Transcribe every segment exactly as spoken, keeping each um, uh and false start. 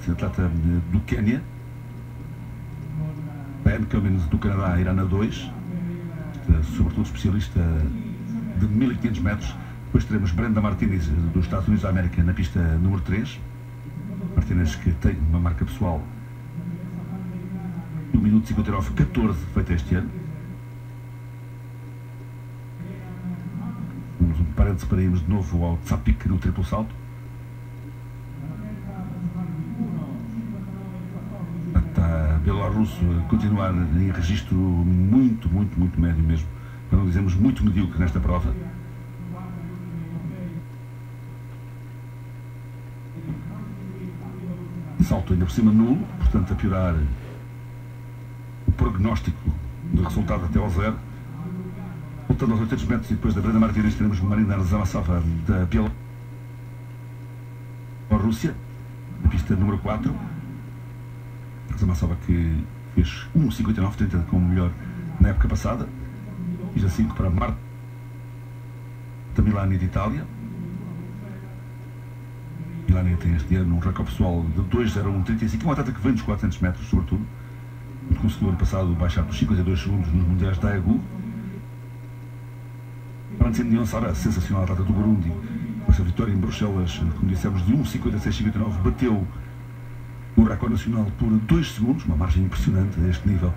Se trata do Quênia, Ben Cummings do Canadá irá na dois, sobretudo especialista de mil e quinhentos metros. Depois teremos Brenda Martínez dos Estados Unidos da América na pista número três. Martínez que tem uma marca pessoal do minuto cinquenta e nove, catorze, feita este ano. Temos um parênteses para irmos de novo ao Tzapik no triplo salto. Bielorrusso continuar em registro muito, muito, muito médio mesmo, para não dizermos muito medíocre nesta prova. Salto ainda por cima nulo, portanto a piorar o prognóstico do resultado até ao zero. Voltando aos oitocentos metros e depois da Brenda Martínez teremos Maryna Arzamasava da Bielorrússia, na pista número quatro. Arzamasava que fez um cinquenta e nove trinta como melhor na época passada. Pista cinco para Marte da Milani de Itália. Milani tem este ano um recorde pessoal de dois zero um trinta e cinco, uma atleta que vem dos quatrocentos metros, sobretudo. Conseguiu ano passado baixar dos cinquenta e dois segundos nos mundiais da Daegu. Francine Niyonsaba, sensacional atleta do Burundi, com essa vitória em Bruxelas, como dissemos, de um cinquenta e seis cinquenta e nove, bateu o recorde nacional por dois segundos, uma margem impressionante a este nível.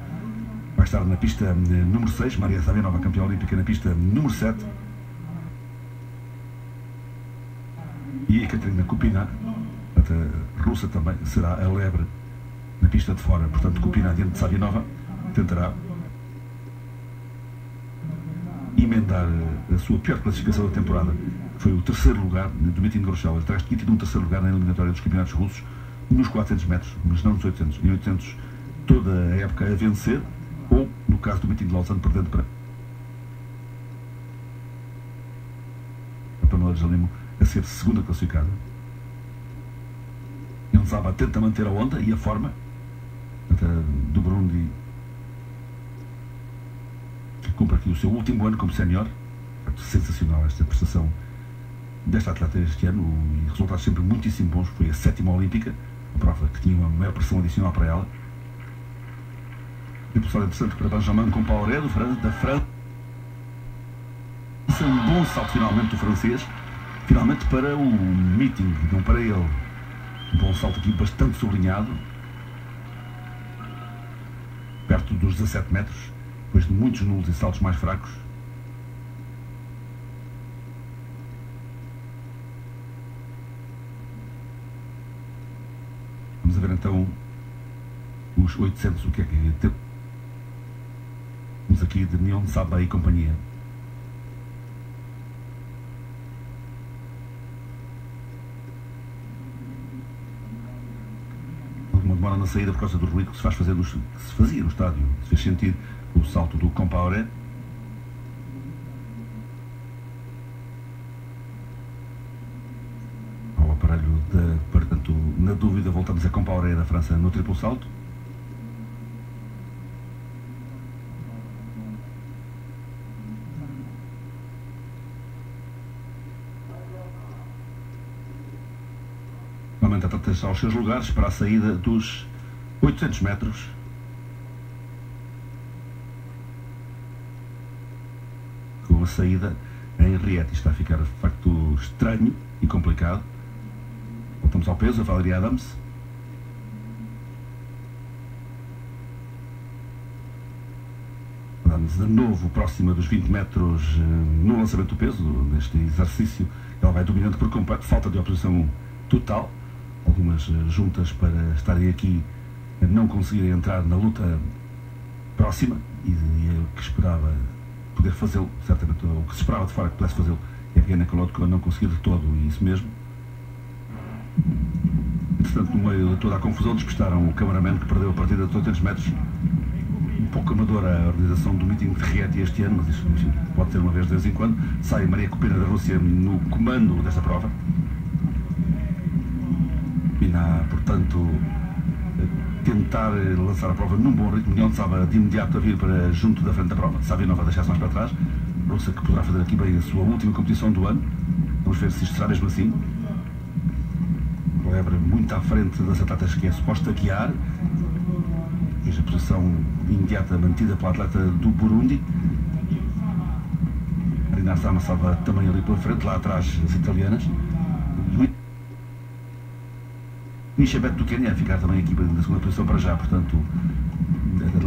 Vai estar na pista número seis, Mariya Savinova, campeã olímpica, na pista número sete. E a Catarina Kupina, a russa também, será a lebre na pista de fora. Portanto, Kupina adiante de Savinova, tentará emendar a sua pior classificação da temporada. Foi o terceiro lugar do meeting de Bruxelas. Terás tinha tido um terceiro lugar na eliminatória dos campeonatos russos, nos quatrocentos metros, mas não nos oitocentos. Em oitocentos, toda a época a vencer, ou, no caso do meeting de Lausanne, perdendo para a Pamela Jelimo, a ser segunda classificada. Niyonsaba tenta manter a onda e a forma do Burundi, que cumpre aqui o seu último ano como sénior. Sensacional esta prestação desta atleta este ano, e resultados sempre muitíssimo bons. Foi a sétima olímpica, a prova que tinha uma maior pressão adicional para ela. E pessoal interessante para Jamão, Compaoré do Fran, da França. Isso é um bom salto finalmente do francês, finalmente para o meeting, não para ele. Um bom salto aqui bastante sublinhado, perto dos dezassete metros, depois de muitos nulos e saltos mais fracos. Vamos a ver então os oitocentos, o que é que temos aqui de Niyonsaba e companhia. Alguma demora na saída por causa do ruído que se, faz fazer no, que se fazia no estádio, se fez sentir o salto do Compaoré. Ao aparelho da... Na dúvida, voltamos a Compaoré da França no triplo salto. Momento a tratar-se aos seus lugares para a saída dos oitocentos metros. Com a saída em Rieti está a ficar, de facto, estranho e complicado. Voltamos ao peso, a Valerie Adams. Adams de novo próxima dos vinte metros no lançamento do peso. Neste exercício ela vai dominando por completo, falta de oposição total. Algumas juntas para estarem aqui não conseguirem entrar na luta próxima, e o que esperava poder fazê-lo, certamente o que se esperava de fora que pudesse fazê-lo, Yevgeniya Kolodko não conseguiu de todo, e isso mesmo. Entretanto, no meio de toda a confusão, despistaram o cameraman que perdeu a partida de oitocentos metros. Um pouco amadora a organização do meeting de Rieti este ano, mas isso pode ser uma vez de vez em quando. Sai Maria Kupina da Rússia no comando desta prova. Kupina, portanto, tentar lançar a prova num bom ritmo. Niyonsaba de imediato a vir para junto da frente da prova. Savinova deixar-se mais para trás. Russa que poderá fazer aqui bem a sua última competição do ano. Vamos ver se isto será mesmo assim. Kleber muito à frente das atletas que é suposto hackear. Veja a pressão imediata mantida pela atleta do Burundi. Maryna Arzamasava também ali pela frente, lá atrás as italianas. Inishebet do Quênia a ficar também aqui na segunda posição para já, portanto,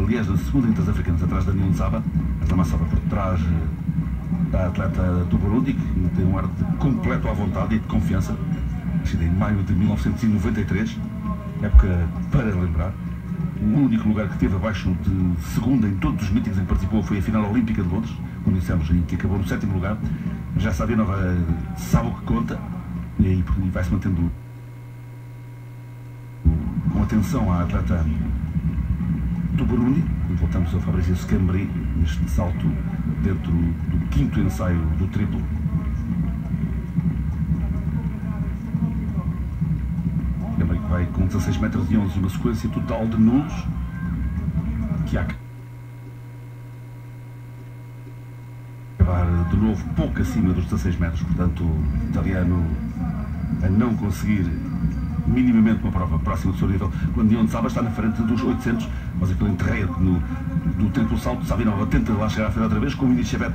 aliás, da segunda entre as africanas, atrás da Niyonsaba. Arzamasava por trás da atleta do Burundi, que tem um ar de completo à vontade e de confiança. Nascida em maio de mil novecentos e noventa e três, época para lembrar. O único lugar que teve abaixo de segunda em todos os mítings em que participou foi a final olímpica de Londres, como dissemos, em que acabou no sétimo lugar. Já Savinova sabe o que conta e vai-se mantendo com atenção à atleta do Burundi. E voltamos ao Fabrizio Schembri neste salto dentro do quinto ensaio do triplo. Vai com dezasseis metros e onze, uma sequência total de nulos que há que acabar de novo pouco acima dos dezasseis metros, portanto o italiano a não conseguir minimamente uma prova próxima do seu nível, quando Niyonsaba está na frente dos oitocentos, mas aquele enterreiro do triplo salto, Savinova tenta lá chegar à frente outra vez, com o Inishebet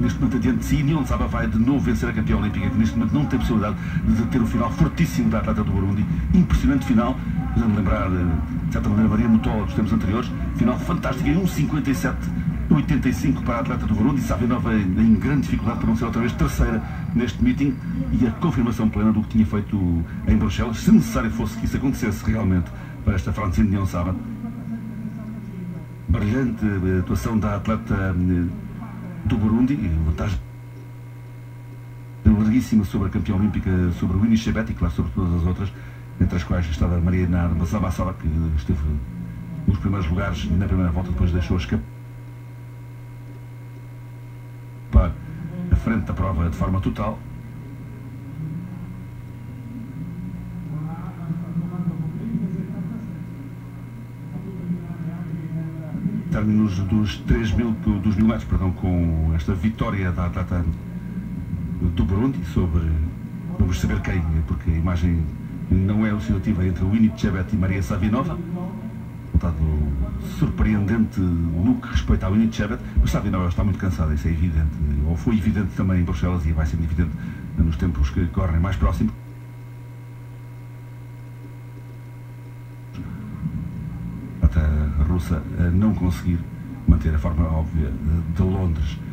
neste momento adiante de si, Niyonsaba vai de novo vencer a campeã olímpica, que neste momento não tem possibilidade de ter o final fortíssimo da atleta do Burundi, impressionante final, podemos lembrar de certa maneira Maria Mutola dos tempos anteriores, final fantástica, em um cinquenta e sete oitenta e cinco para a atleta do Burundi, Savinova em grande dificuldade para não ser outra vez terceira neste meeting, e a confirmação plena do que tinha feito em Bruxelas, se necessário fosse que isso acontecesse realmente para esta Francine Niyonsaba. Brilhante atuação da atleta do Burundi, vantagem larguíssima sobre a campeã olímpica, sobre o Winnie Chebet e claro, sobre todas as outras, entre as quais estava a Maryna Arzamasava, que esteve nos primeiros lugares na primeira volta, depois deixou escapar à frente da prova de forma total. Términos dos três mil metros, perdão, com esta vitória da atleta do Burundi sobre, vamos saber quem, porque a imagem não é elucidativa, entre o Winnie Chebet e Mariya Savinova. Surpreendente no que respeita ao Inishebet, mas Savinova está muito cansada, isso é evidente, ou foi evidente também em Bruxelas e vai ser evidente nos tempos que correm mais próximos. A russa a não conseguir manter a forma óbvia de Londres.